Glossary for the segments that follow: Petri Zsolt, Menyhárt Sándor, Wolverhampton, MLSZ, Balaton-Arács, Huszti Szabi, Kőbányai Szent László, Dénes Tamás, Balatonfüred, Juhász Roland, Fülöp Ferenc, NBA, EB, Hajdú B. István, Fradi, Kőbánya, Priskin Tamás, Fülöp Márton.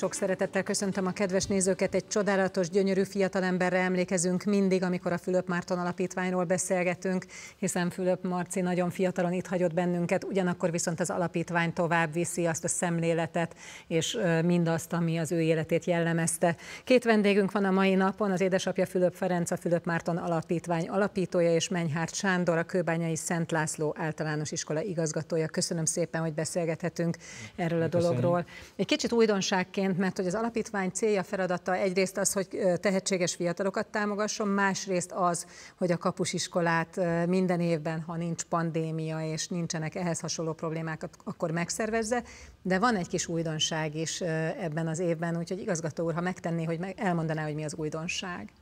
Sok szeretettel köszöntöm a kedves nézőket, egy csodálatos, gyönyörű fiatalemberre emlékezünk mindig, amikor a Fülöp Márton Alapítványról beszélgetünk, hiszen Fülöp Marci nagyon fiatalon itt hagyott bennünket, ugyanakkor viszont az alapítvány tovább viszi azt a szemléletet, és mindazt, ami az ő életét jellemezte. Két vendégünk van a mai napon, az édesapja Fülöp Ferenc, a Fülöp Márton Alapítvány alapítója, és Menyhárt Sándor, a Kőbányai Szent László általános iskola igazgatója. Köszönöm szépen, hogy beszélgethetünk erről a dologról. Egy kicsit újdonságként, mert hogy az alapítvány célja, feladata egyrészt az, hogy tehetséges fiatalokat támogasson, másrészt az, hogy a kapusiskolát minden évben, ha nincs pandémia és nincsenek ehhez hasonló problémákat, akkor megszervezze, de van egy kis újdonság is ebben az évben, úgyhogy igazgató úr, ha megtenné, hogy elmondaná, hogy mi az újdonság.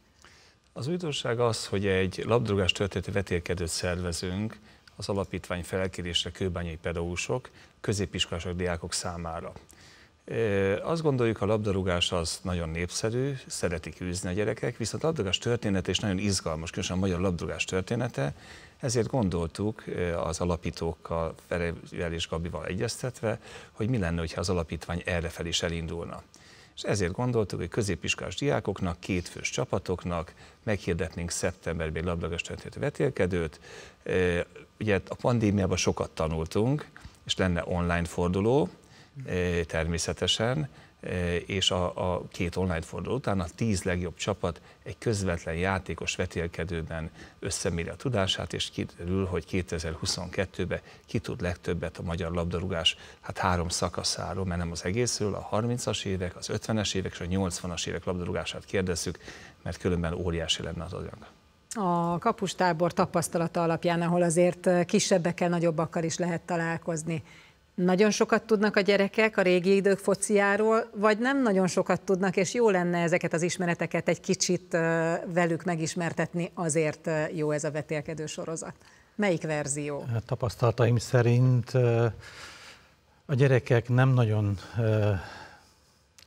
Az újdonság az, hogy egy labdarúgás történeti vetélkedőt szervezünk az alapítvány felkérésre kőbányai pedagógusok, középiskolások, diákok számára. Azt gondoljuk, a labdarúgás az nagyon népszerű, szeretik űzni a gyerekek, viszont a labdarúgás története is nagyon izgalmas, különösen a magyar labdarúgás története, ezért gondoltuk az alapítókkal, Ferevel és Gabival egyeztetve, hogy mi lenne, ha az alapítvány errefelé is elindulna. És ezért gondoltuk, hogy középiskolás diákoknak, kétfős csapatoknak meghirdetnénk szeptemberben egy labdarúgás történeti vetélkedőt. Ugye a pandémiában sokat tanultunk, és lenne online forduló, természetesen, és a két online forduló után a 10 legjobb csapat egy közvetlen játékos vetélkedőben összeméri a tudását, és kiderül, hogy 2022-ben ki tud legtöbbet a magyar labdarúgás, hát 3 szakaszáról, mert nem az egészről, a 30-as évek, az 50-es évek és a 80-as évek labdarúgását kérdezzük, mert különben óriási lenne az anyag. A kapustábor tapasztalata alapján, ahol azért kisebbekkel, nagyobbakkal is lehet találkozni, nagyon sokat tudnak a gyerekek a régi idők fociáról, vagy nem nagyon sokat tudnak, és jó lenne ezeket az ismereteket egy kicsit velük megismertetni, azért jó ez a vetélkedő sorozat. Melyik verzió? A tapasztalataim szerint a gyerekek nem nagyon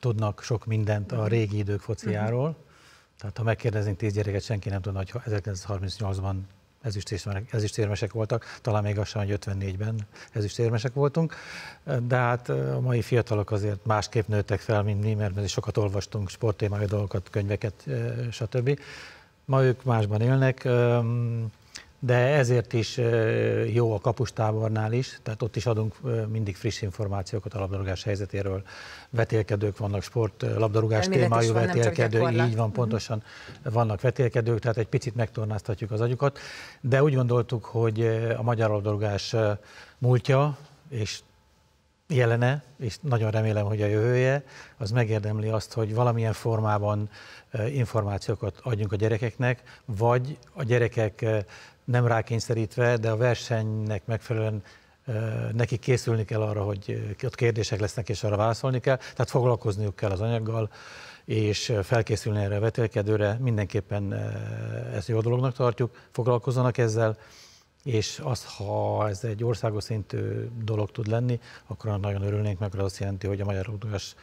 tudnak sok mindent a régi idők fociáról. Tehát ha megkérdeznénk 10 gyereket, senki nem tudna, hogy 1938-ban ezüstérmesek voltak, talán még aztán, hogy 54-ben ezüstérmesek voltunk, de hát a mai fiatalok azért másképp nőttek fel, mint mi, mert sokat olvastunk sporttémájú dolgokat, könyveket, stb. Ma ők másban élnek, de ezért is jó a kapustábornál is, tehát ott is adunk mindig friss információkat a labdarúgás helyzetéről. Vetélkedők vannak, sport, labdarúgás témájú vetélkedő, így van, pontosan vannak vetélkedők, tehát egy picit megtornáztatjuk az agyukat, de úgy gondoltuk, hogy a magyar labdarúgás múltja és jelene, és nagyon remélem, hogy a jövője, az megérdemli azt, hogy valamilyen formában információkat adjunk a gyerekeknek, vagy a gyerekek nem rákényszerítve, de a versenynek megfelelően neki készülni kell arra, hogy ott kérdések lesznek, és arra válaszolni kell, tehát foglalkozniuk kell az anyaggal, és felkészülni erre a vetélkedőre, mindenképpen ezt jó dolognak tartjuk, foglalkozzanak ezzel, és az, ha ez egy országos szintű dolog tud lenni, akkor nagyon örülnénk, mert az azt jelenti, hogy a magyar labdarúgás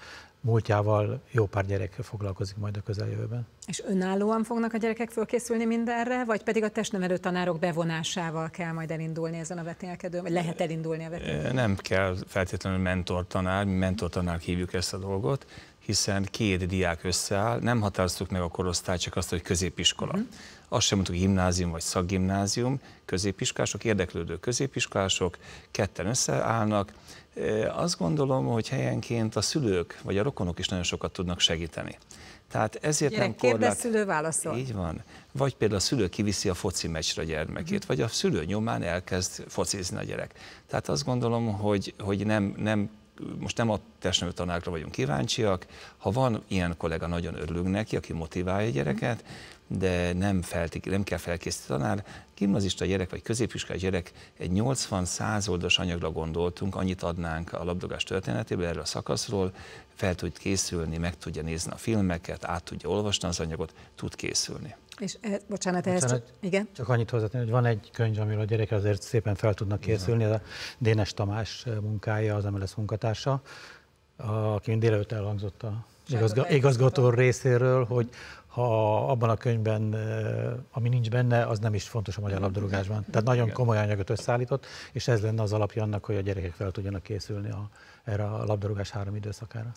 múltjával jó pár gyerek foglalkozik majd a közeljövőben. És önállóan fognak a gyerekek fölkészülni mindenre, vagy pedig a testnevelő tanárok bevonásával kell majd elindulni ezen a vetélkedőn, vagy lehet elindulni a vetélkedőn? Nem kell feltétlenül mentortanár, mi mentortanár hívjuk ezt a dolgot, hiszen 2 diák összeáll, nem határoztuk meg a korosztályt, csak azt, hogy középiskola. Azt sem mondtuk, gimnázium vagy szakgimnázium, középiskolások, érdeklődő középiskolások, 2-en összeállnak. Azt gondolom, hogy helyenként a szülők vagy a rokonok is nagyon sokat tudnak segíteni. Tehát ezért gyerek nem korlát... kérdez, szülő válaszol. Így van. Vagy például a szülő kiviszi a foci meccsre a gyermekét, vagy a szülő nyomán elkezd focizni a gyerek. Tehát azt gondolom, hogy most nem a testnevelő tanárokra vagyunk kíváncsiak, ha van ilyen kollega, nagyon örülünk neki, aki motiválja a gyereket, de nem kell felkészíteni tanár. Gimnazista gyerek vagy középiskolai gyerek, egy 80-100 oldalas anyagra gondoltunk, annyit adnánk a labdarúgás történetéből erről a szakaszról, fel tud készülni, meg tudja nézni a filmeket, át tudja olvasni az anyagot, tud készülni. És csak annyit hozzátenni, hogy van egy könyv, amiről a gyerekek azért szépen fel tudnak készülni, ez a Dénes Tamás munkája, az MLSZ munkatársa, aki délelőtt elhangzott a igazgató részéről, hogy ha abban a könyvben, ami nincs benne, az nem is fontos a magyar labdarúgásban. Tehát nagyon komoly anyagot összeállított, és ez lenne az alapja annak, hogy a gyerekek fel tudjanak készülni erre a labdarúgás 3 időszakára.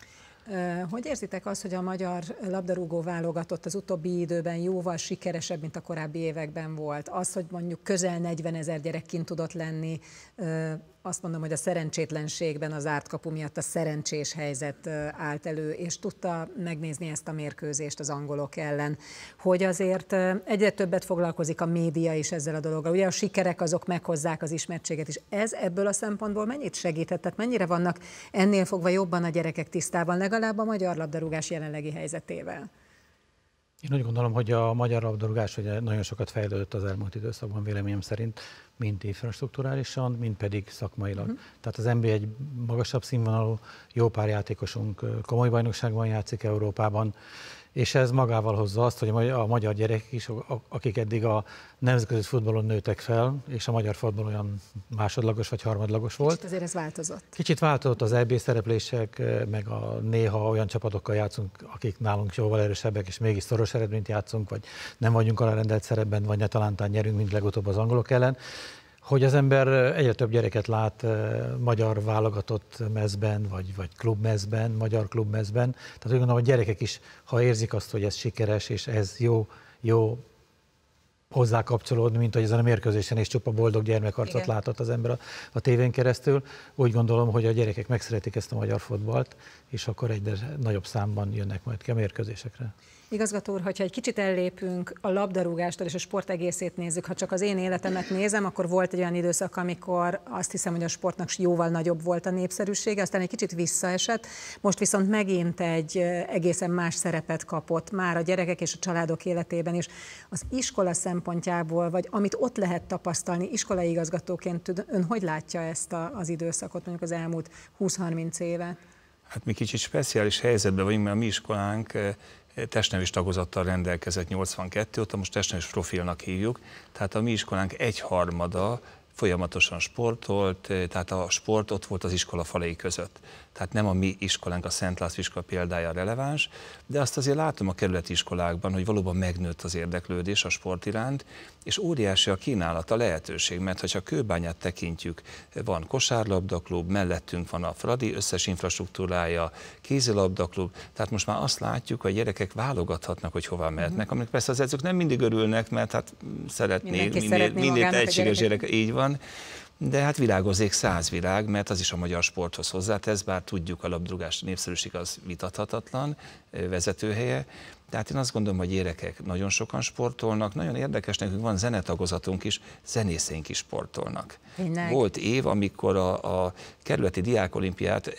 Hogy érzitek azt, hogy a magyar labdarúgó válogatott az utóbbi időben jóval sikeresebb, mint a korábbi években volt? Az, hogy mondjuk közel 40 000 gyerek kint tudott lenni, azt mondom, hogy a szerencsétlenségben, az zárt kapu miatt a szerencsés helyzet állt elő, és tudta megnézni ezt a mérkőzést az angolok ellen. Hogy azért egyre többet foglalkozik a média is ezzel a dologgal. Ugye a sikerek azok meghozzák az ismertséget is. Ez ebből a szempontból mennyit segített? Tehát mennyire vannak ennél fogva jobban a gyerekek tisztában, legalább a magyar labdarúgás jelenlegi helyzetével? Én úgy gondolom, hogy a magyar labdarúgás ugye nagyon sokat fejlődött az elmúlt időszakban véleményem szerint, mind infrastruktúrálisan, mind pedig szakmailag. Tehát az NBA egy magasabb színvonalú, jó pár játékosunk komoly bajnokságban játszik Európában, és ez magával hozza azt, hogy a magyar gyerekek is, akik eddig a nemzetközi futballon nőtek fel, és a magyar futball olyan másodlagos vagy harmadlagos volt. Kicsit azért ez változott. Kicsit változott az EB szereplések, meg a néha olyan csapatokkal játszunk, akik nálunk jóval erősebbek, és mégis szoros eredményt játszunk, vagy nem vagyunk alárendelt szerepben, vagy ne talántán nyerünk, mint legutóbb az angolok ellen. Hogy az ember egyre több gyereket lát magyar válogatott mezben, vagy klubmezben, magyar klubmezben. Tehát úgy gondolom, hogy gyerekek is, ha érzik azt, hogy ez sikeres, és ez jó hozzá kapcsolódni, mint hogy ezen a mérkőzésen is csupa boldog gyermekarcot látott az ember a tévén keresztül. Úgy gondolom, hogy a gyerekek megszeretik ezt a magyar futballt, és akkor egyre nagyobb számban jönnek majd ki a mérkőzésekre. Igazgató úr, hogyha egy kicsit ellépünk a labdarúgástól és a sport egészét nézzük, ha csak az én életemet nézem, akkor volt egy olyan időszak, amikor azt hiszem, hogy a sportnak jóval nagyobb volt a népszerűsége, aztán egy kicsit visszaesett, most viszont megint egy egészen más szerepet kapott már a gyerekek és a családok életében is. Az iskola szempontjából, vagy amit ott lehet tapasztalni iskolai igazgatóként, ön hogy látja ezt az időszakot, mondjuk az elmúlt 20-30 éve? Hát mi kicsit speciális helyzetben vagyunk, mert a mi iskolánk testnevelés tagozattal rendelkezett 82 óta, most testnevelés profilnak hívjuk, tehát a mi iskolánk egyharmada folyamatosan sportolt, tehát a sport ott volt az iskola falai között. Tehát nem a mi iskolánk, a Szent László iskola példája releváns, de azt azért látom a kerületi iskolákban, hogy valóban megnőtt az érdeklődés a sport iránt, és óriási a kínálat, a lehetőség, mert ha a Kőbányát tekintjük, van kosárlabdaklub, mellettünk van a Fradi összes infrastruktúrája, kézilabdaklub, tehát most már azt látjuk, hogy a gyerekek válogathatnak, hogy hová mehetnek, aminek persze az edzők nem mindig örülnek, mert hát szeretnék minél egységes gyerek, így van. De hát virágozik 100 virág, mert az is a magyar sporthoz hozzátesz, bár tudjuk, a labdarúgás népszerűség az vitathatatlan vezetőhelye. Tehát én azt gondolom, hogy gyerekek nagyon sokan sportolnak, nagyon érdekes nekünk, van zenetagozatunk is, zenészénk is sportolnak. Tényleg? Volt év, amikor a kerületi diákolimpiát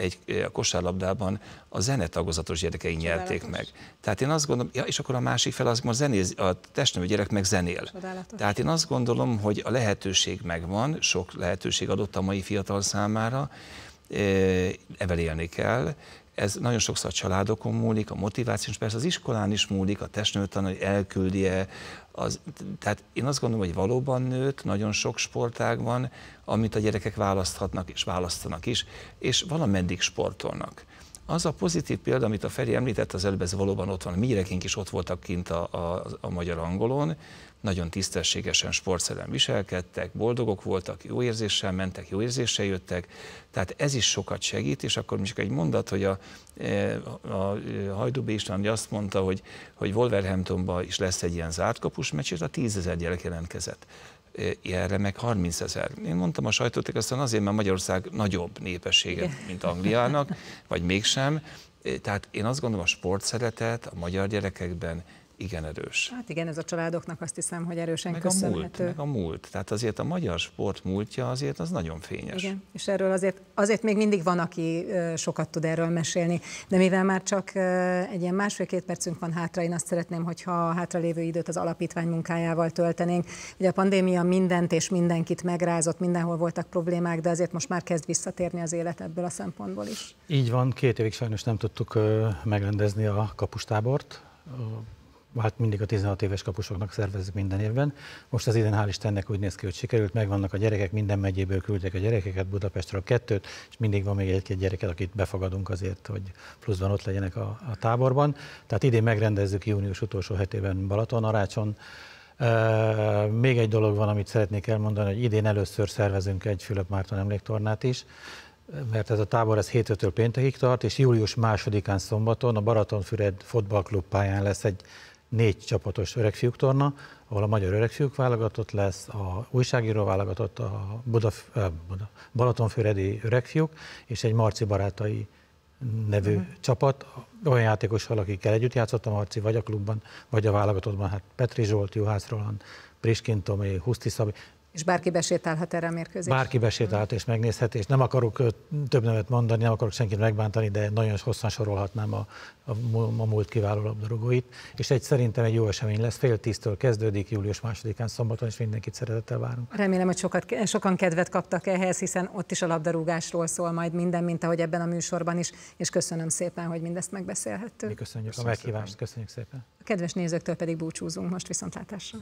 a kosárlabdában a zenetagozatos gyerekeink nyerték meg. Tehát én azt gondolom, ja, és akkor a másik fel, a testnevelő gyerek meg zenél. Csodálatos. Tehát én azt gondolom, hogy a lehetőség megvan, sok lehetőség adott a mai fiatal számára, evel élni kell. Ez nagyon sokszor a családokon múlik, a motivációs, persze az iskolán is múlik, a testnevelőtanár, hogy elküldi-e. Tehát én azt gondolom, hogy valóban nőtt, nagyon sok sportág van, amit a gyerekek választhatnak és választanak is, és valameddig sportolnak. Az a pozitív példa, amit a Feri említett az előbb, ez valóban ott van. Mi gyerekeink is ott voltak kint a magyar angolon, nagyon tisztességesen, sportszerűen viselkedtek, boldogok voltak, jó érzéssel mentek, jó érzéssel jöttek, tehát ez is sokat segít, és akkor most egy mondat, hogy a Hajdú B. István azt mondta, hogy Wolverhamptonban is lesz egy ilyen zártkapus meccs, és a 10 000 gyerek jelentkezett. Erre meg 30 000. Én mondtam a sajtóték, aztán azért, mert Magyarország nagyobb népessége, mint Angliának, vagy mégsem. Tehát én azt gondolom, a sportszeretet a magyar gyerekekben igen erős. Hát igen, ez a családoknak azt hiszem, hogy erősen meg köszönhető. Meg a múlt. Tehát azért a magyar sport múltja azért az nagyon fényes. Igen, és erről azért még mindig van, aki sokat tud erről mesélni. De mivel már csak egy ilyen másfél-két percünk van hátra, én azt szeretném, hogyha a hátralévő időt az alapítvány munkájával töltenénk. Ugye a pandémia mindent és mindenkit megrázott, mindenhol voltak problémák, de azért most már kezd visszatérni az élet ebből a szempontból is. Így van, 2 évig sajnos nem tudtuk megrendezni a kapustábort. Hát mindig a 16 éves kapusoknak szervezzük minden évben. Most az idén hál' Istennek úgy néz ki, hogy sikerült, megvannak a gyerekek, minden megyéből küldtek a gyerekeket, Budapestről 2-t, és mindig van még egy-két gyereket, akit befogadunk azért, hogy pluszban ott legyenek a táborban. Tehát idén megrendezzük június utolsó hetében Balaton-Arácson. Még egy dolog van, amit szeretnék elmondani, hogy idén először szervezünk egy Fülöp Márton emléktornát is. mert ez a tábor ez hétfőtől péntekig tart, és július 2-án szombaton a Balatonfüred fotballklub pályán lesz egy 4 csapatos öregfiúktorna, ahol a magyar öregfiúk válogatott lesz, a újságíró válogatott, a Balatonfüredi öregfiúk, és egy Marci Barátai nevű csapat, olyan játékossal, akikkel együtt játszottam, Marci vagy a klubban, vagy a válogatottban, hát Petri Zsolt, Juhász Roland, Priskin Tamás, Huszti Szabi. És bárki besétálhat erre a mérkőzésre? Bárki besétálhat és megnézheti, és nem akarok több nevet mondani, nem akarok senkit megbántani, de nagyon hosszan sorolhatnám a múlt kiváló labdarúgóit. És szerintem egy jó esemény lesz, fél 10-től kezdődik, július 2-án szombaton, és mindenkit szeretettel várunk. Remélem, hogy sokan kedvet kaptak ehhez, hiszen ott is a labdarúgásról szól majd minden, mint ahogy ebben a műsorban is, és köszönöm szépen, hogy mindezt megbeszélhettük. Mi köszönjük a meghívást, köszönjük szépen. A kedves nézőktől pedig búcsúzunk most, viszontlátásra.